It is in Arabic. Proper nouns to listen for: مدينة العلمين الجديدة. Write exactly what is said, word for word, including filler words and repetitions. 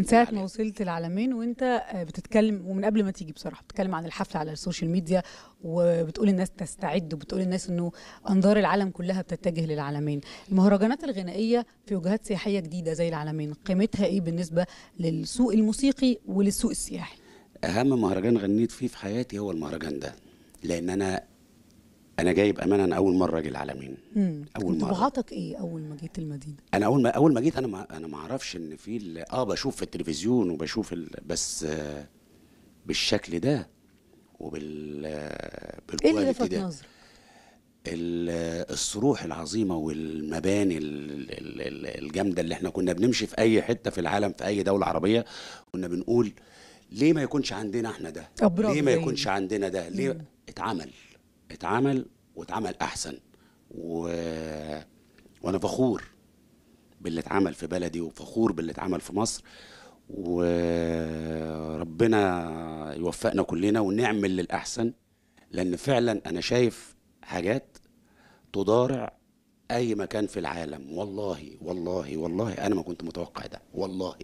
من ساعة ما وصلت العلمين وانت بتتكلم، ومن قبل ما تيجي بصراحة بتتكلم عن الحفل على السوشيال ميديا، وبتقول الناس تستعد، وبتقول الناس انه انظار العالم كلها بتتجه للعلمين. المهرجانات الغنائية في وجهات سياحية جديدة زي العلمين، قيمتها ايه بالنسبة للسوق الموسيقي وللسوق السياحي؟ اهم مهرجان غنيت فيه في حياتي هو المهرجان ده، لان انا انا جايب امانه. انا اول مره اجي العلمين، اول مره. طبعاتك ايه اول ما جيت المدينه؟ انا اول ما اول ما جيت انا ما انا ما اعرفش ان في اه بشوف في التلفزيون وبشوف ال... بس آه بالشكل ده وبال آه بالكواليتي ده. ايه اللي لفت نظرك؟ الصروح العظيمه والمباني الجامده اللي احنا كنا بنمشي في اي حته في العالم، في اي دوله عربيه كنا بنقول ليه ما يكونش عندنا احنا ده؟ ليه ما يكونش عندنا ده؟ ليه؟ اتعمل اتعمل واتعمل احسن، و... وانا فخور باللي اتعمل في بلدي، وفخور باللي اتعمل في مصر، وربنا يوفقنا كلنا ونعمل للاحسن، لان فعلا انا شايف حاجات تضارع اي مكان في العالم. والله والله والله انا ما كنت متوقع ده، والله